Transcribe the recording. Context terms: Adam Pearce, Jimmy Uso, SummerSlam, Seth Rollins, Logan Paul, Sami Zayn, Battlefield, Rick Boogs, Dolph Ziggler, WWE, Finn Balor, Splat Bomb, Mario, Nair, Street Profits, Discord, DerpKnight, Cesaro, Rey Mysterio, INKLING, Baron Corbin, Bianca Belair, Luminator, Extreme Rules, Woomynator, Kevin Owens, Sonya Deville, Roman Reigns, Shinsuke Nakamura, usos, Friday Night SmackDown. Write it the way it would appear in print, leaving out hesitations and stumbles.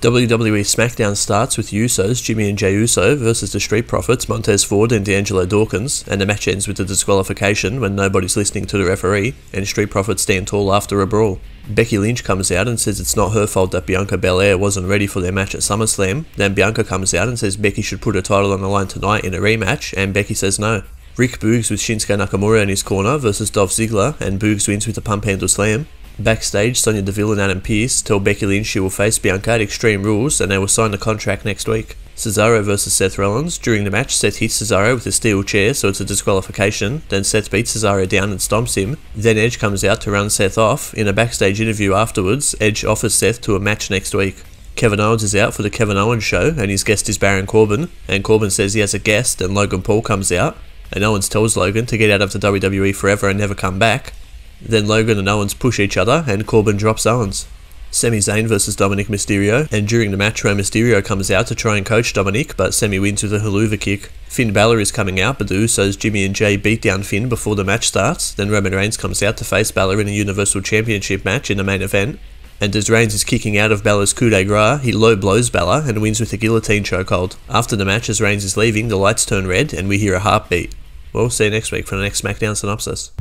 WWE SmackDown starts with Usos, Jimmy and Jey Uso versus the Street Profits, Montez Ford and D'Angelo Dawkins, and the match ends with the disqualification when nobody's listening to the referee, and Street Profits stand tall after a brawl. Becky Lynch comes out and says it's not her fault that Bianca Belair wasn't ready for their match at SummerSlam, then Bianca comes out and says Becky should put her title on the line tonight in a rematch, and Becky says no. Rick Boogs with Shinsuke Nakamura in his corner versus Dolph Ziggler, and Boogs wins with a pump handle slam. Backstage, Sonya Deville and Adam Pearce tell Becky Lynch she will face Bianca at Extreme Rules and they will sign the contract next week. Cesaro vs Seth Rollins. During the match, Seth hits Cesaro with a steel chair, so it's a disqualification, then Seth beats Cesaro down and stomps him, then Edge comes out to run Seth off. In a backstage interview afterwards, Edge offers Seth to a match next week. Kevin Owens is out for the Kevin Owens show and his guest is Baron Corbin, and Corbin says he has a guest and Logan Paul comes out, and Owens tells Logan to get out of the WWE forever and never come back. Then Logan and Owens push each other and Corbin drops Owens. Sami Zayn vs Dominik Mysterio, and during the match Rey Mysterio comes out to try and coach Dominik, but Sami wins with a haluva kick. Finn Balor is coming out, but the Usos, Jimmy and Jey beat down Finn before the match starts, then Roman Reigns comes out to face Balor in a Universal Championship match in the main event, and as Reigns is kicking out of Balor's coup de grace, he low blows Balor and wins with a guillotine chokehold. After the match, as Reigns is leaving, the lights turn red and we hear a heartbeat. Well, see you next week for the next SmackDown synopsis.